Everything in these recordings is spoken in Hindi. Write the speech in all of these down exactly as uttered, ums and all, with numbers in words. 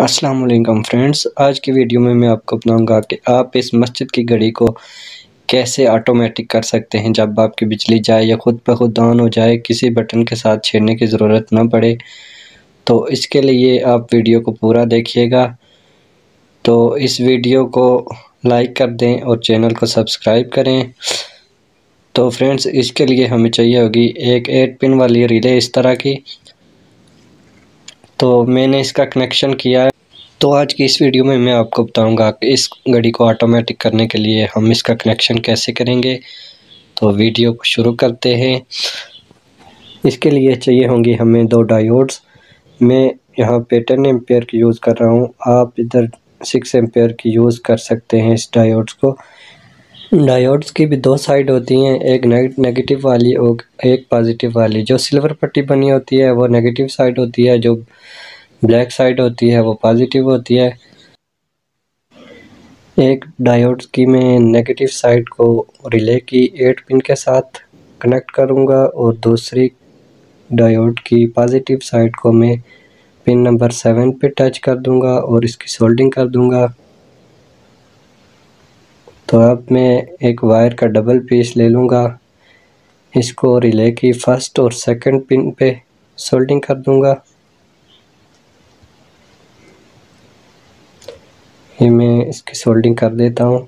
अस्सलाम वालेकुम फ्रेंड्स, आज की वीडियो में मैं आपको बताऊंगा कि आप इस मस्जिद की घड़ी को कैसे ऑटोमेटिक कर सकते हैं। जब आपकी बिजली जाए या ख़ुद ब खुद ऑन हो जाए, किसी बटन के साथ छेड़ने की ज़रूरत ना पड़े। तो इसके लिए आप वीडियो को पूरा देखिएगा। तो इस वीडियो को लाइक कर दें और चैनल को सब्सक्राइब करें। तो फ्रेंड्स, इसके लिए हमें चाहिए होगी एक एट पिन वाली रिले इस तरह की। तो मैंने इसका कनेक्शन किया है। तो आज की इस वीडियो में मैं आपको बताऊंगा कि इस घड़ी को ऑटोमेटिक करने के लिए हम इसका कनेक्शन कैसे करेंगे। तो वीडियो को शुरू करते हैं। इसके लिए चाहिए होंगी हमें दो डायोड्स। मैं यहाँ पे टेन एम्पेयर की यूज़ कर रहा हूँ, आप इधर सिक्स एम्पेयर की यूज़ कर सकते हैं इस डायोड्स को। डायोड्स की भी दो साइड होती हैं, एक नेगेटिव वाली और एक पॉजिटिव वाली। जो सिल्वर पट्टी बनी होती है वो नेगेटिव साइड होती है, जो ब्लैक साइड होती है वो पॉजिटिव होती है। एक डायोड्स की मैं नेगेटिव साइड को रिले की एट पिन के साथ कनेक्ट करूंगा और दूसरी डायोड की पॉजिटिव साइड को मैं पिन नंबर सेवन पे टच कर दूंगा और इसकी सोल्डिंग कर दूंगा। तो अब मैं एक वायर का डबल पीस ले लूँगा, इसको रिले की फ़र्स्ट और सेकंड पिन पे सोल्डिंग कर दूँगा। ये मैं इसकी सोल्डिंग कर देता हूँ।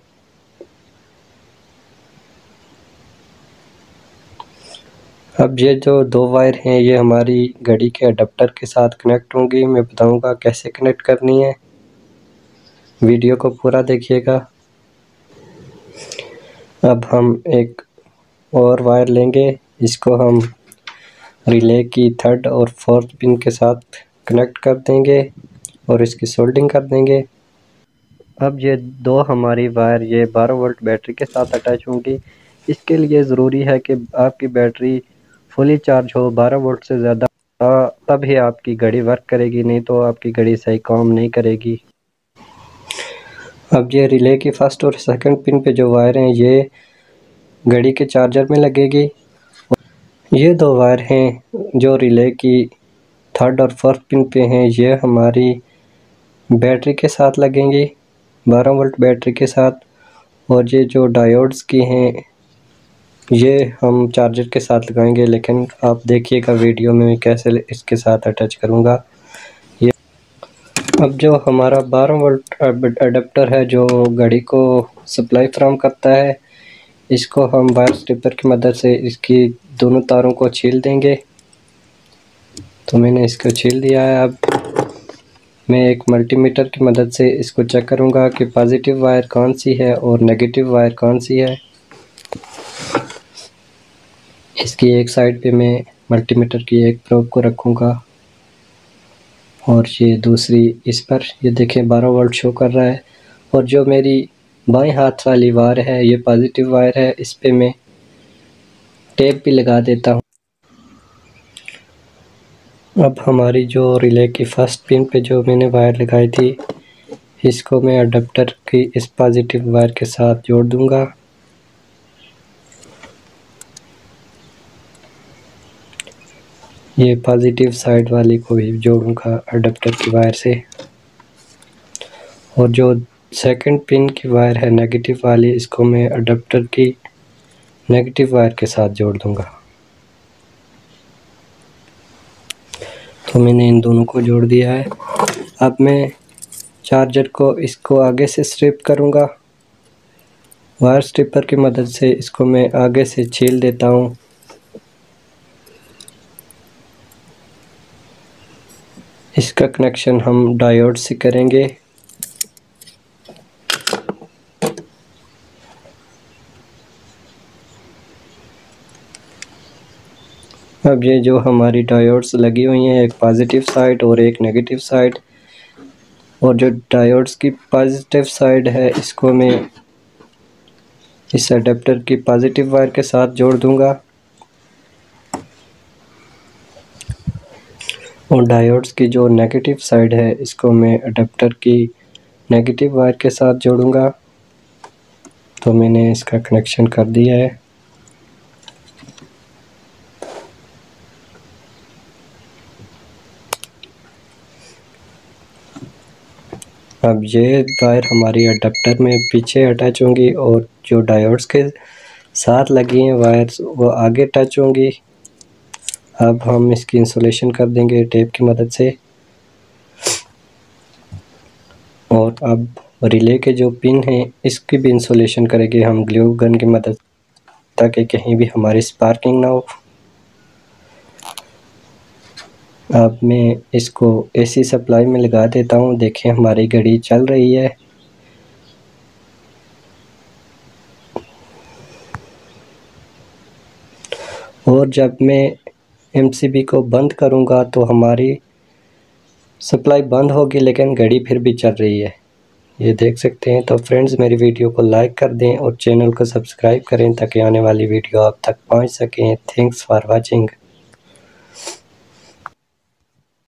अब ये जो दो वायर हैं ये हमारी घड़ी के अडप्टर के साथ कनेक्ट होंगी। मैं बताऊँगा कैसे कनेक्ट करनी है, वीडियो को पूरा देखिएगा। अब हम एक और वायर लेंगे, इसको हम रिले की थर्ड और फोर्थ पिन के साथ कनेक्ट कर देंगे और इसकी सोल्डिंग कर देंगे। अब ये दो हमारी वायर ये बारह वोल्ट बैटरी के साथ अटैच होंगी। इसके लिए ज़रूरी है कि आपकी बैटरी फुली चार्ज हो, बारह वोल्ट से ज़्यादा, तब ही आपकी घड़ी वर्क करेगी, नहीं तो आपकी घड़ी सही काम नहीं करेगी। अब ये रिले की फ़र्स्ट और सेकंड पिन पे जो वायर हैं ये घड़ी के चार्जर में लगेगी। ये दो वायर हैं जो रिले की थर्ड और फोर्थ पिन पे हैं ये हमारी बैटरी के साथ लगेंगी, बारह वोल्ट बैटरी के साथ। और ये जो डायोड्स की हैं ये हम चार्जर के साथ लगाएंगे, लेकिन आप देखिएगा वीडियो में मैं कैसे इसके साथ अटैच करूँगा। अब जो हमारा बारह वोल्ट अडप्टर है जो घड़ी को सप्लाई फ्राहम करता है, इसको हम वायर स्ट्रिपर की मदद से इसकी दोनों तारों को छील देंगे। तो मैंने इसको छील दिया है। अब मैं एक मल्टीमीटर की मदद से इसको चेक करूंगा कि पॉजिटिव वायर कौन सी है और नेगेटिव वायर कौन सी है। इसकी एक साइड पे मैं मल्टीमीटर की एक प्रोब को रखूंगा और ये दूसरी इस पर। ये देखें बारह वोल्ट शो कर रहा है। और जो मेरी बाएं हाथ वाली वायर है ये पॉजिटिव वायर है, इस पे मैं टेप भी लगा देता हूँ। अब हमारी जो रिले की फ़र्स्ट पिन पे जो मैंने वायर लगाई थी इसको मैं अडप्टर की इस पॉजिटिव वायर के साथ जोड़ दूँगा। ये पॉजिटिव साइड वाली को भी जोड़ूंगा अडप्टर की वायर से। और जो सेकंड पिन की वायर है नेगेटिव वाली, इसको मैं अडप्टर की नेगेटिव वायर के साथ जोड़ दूंगा। तो मैंने इन दोनों को जोड़ दिया है। अब मैं चार्जर को इसको आगे से स्ट्रिप करूंगा, वायर स्ट्रिपर की मदद से इसको मैं आगे से छील देता हूँ। इसका कनेक्शन हम डायोड से करेंगे। अब ये जो हमारी डायोड्स लगी हुई हैं एक पॉजिटिव साइड और एक नेगेटिव साइड, और जो डायोड्स की पॉजिटिव साइड है इसको मैं इस अडप्टर की पॉजिटिव वायर के साथ जोड़ दूंगा। और डायोड्स की जो नेगेटिव साइड है इसको मैं अडप्टर की नेगेटिव वायर के साथ जोड़ूंगा। तो मैंने इसका कनेक्शन कर दिया है। अब ये वायर हमारी अडेप्टर में पीछे अटैच होंगी और जो डायोड्स के साथ लगी हैं वायर्स वो आगे टच होंगी। अब हम इसकी इंसुलेशन कर देंगे टेप की मदद से। और अब रिले के जो पिन हैं इसकी भी इंसुलेशन करेंगे हम ग्लू गन की मदद, ताकि कहीं भी हमारी स्पार्किंग ना हो। अब मैं इसको एसी सप्लाई में लगा देता हूँ, देखें हमारी घड़ी चल रही है। और जब मैं एमसीबी को बंद करूँगा तो हमारी सप्लाई बंद होगी, लेकिन घड़ी फिर भी चल रही है, ये देख सकते हैं। तो फ्रेंड्स, मेरी वीडियो को लाइक कर दें और चैनल को सब्सक्राइब करें ताकि आने वाली वीडियो आप तक पहुँच सकें। Thanks for watching.